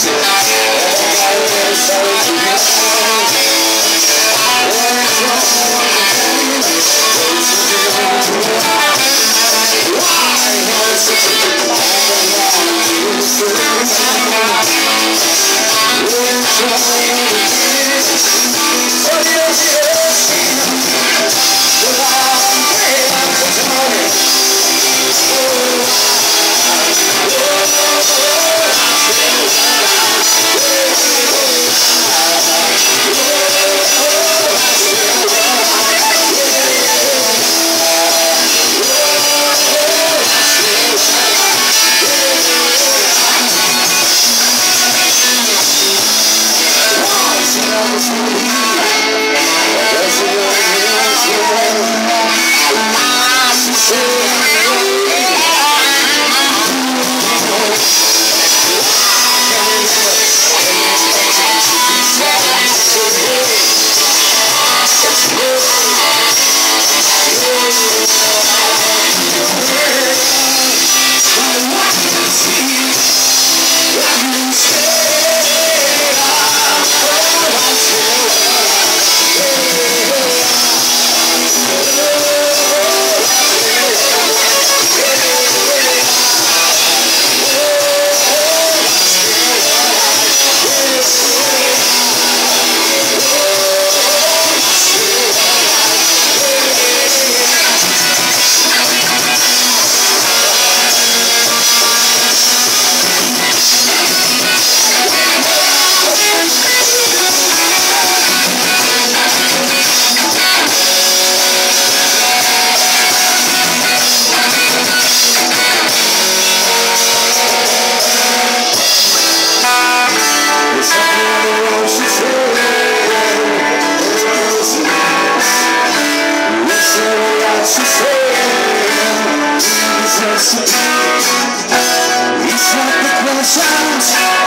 He's like the